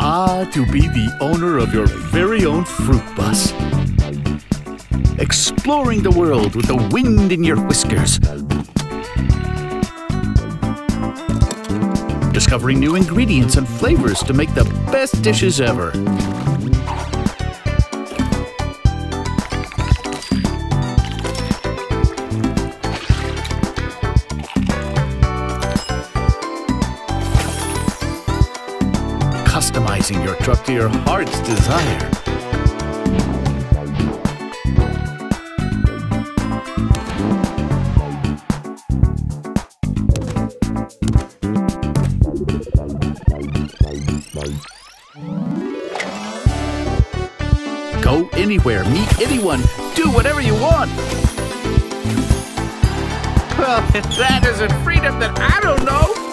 Ah, to be the owner of your very own Fruitbus. Exploring the world with the wind in your whiskers. Discovering new ingredients and flavors to make the best dishes ever. Customizing your truck to your heart's desire. Go anywhere, meet anyone, do whatever you want. Well, if that isn't freedom, then I don't know.